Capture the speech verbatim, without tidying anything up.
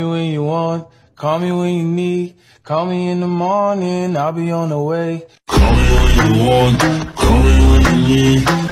Call me when you want, call me when you need, call me in the morning, I'll be on the way. Call me when you want, call me when you need.